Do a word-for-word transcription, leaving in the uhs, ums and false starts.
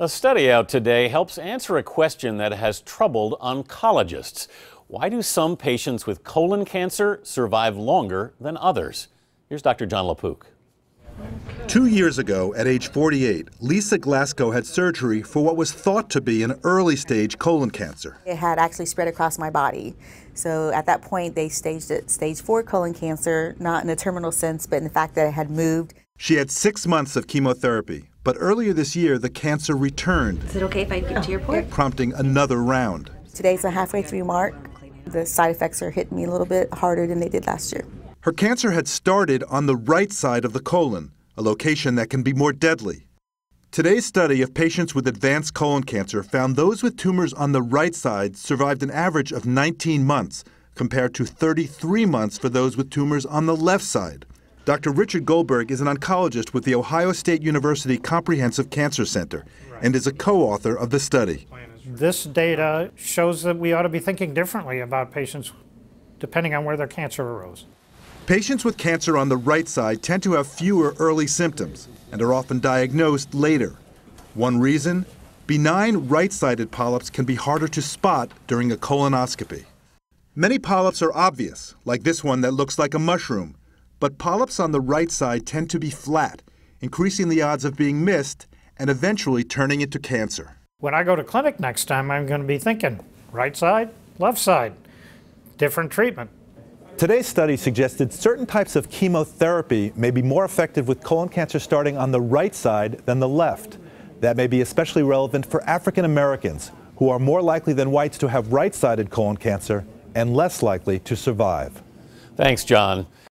A study out today helps answer a question that has troubled oncologists. Why do some patients with colon cancer survive longer than others? Here's Doctor John LaPook. Two years ago, at age forty-eight, Lisa Glasgow had surgery for what was thought to be an early-stage colon cancer. It had actually spread across my body. So at that point, they staged it stage four colon cancer, not in a terminal sense, but in the fact that it had moved. She had six months of chemotherapy. But earlier this year, the cancer returned. Is it okay if I get to your port? Prompting another round. Today's the halfway through mark. The side effects are hitting me a little bit harder than they did last year. Her cancer had started on the right side of the colon, a location that can be more deadly. Today's study of patients with advanced colon cancer found those with tumors on the right side survived an average of nineteen months, compared to thirty-three months for those with tumors on the left side. Doctor Richard Goldberg is an oncologist with the Ohio State University Comprehensive Cancer Center and is a co-author of the study. This data shows that we ought to be thinking differently about patients depending on where their cancer arose. Patients with cancer on the right side tend to have fewer early symptoms and are often diagnosed later. One reason? Benign right-sided polyps can be harder to spot during a colonoscopy. Many polyps are obvious, like this one that looks like a mushroom. But polyps on the right side tend to be flat, increasing the odds of being missed and eventually turning into cancer. When I go to clinic next time, I'm going to be thinking right side, left side, different treatment. Today's study suggested certain types of chemotherapy may be more effective with colon cancer starting on the right side than the left. That may be especially relevant for African Americans, who are more likely than whites to have right-sided colon cancer and less likely to survive. Thanks, John.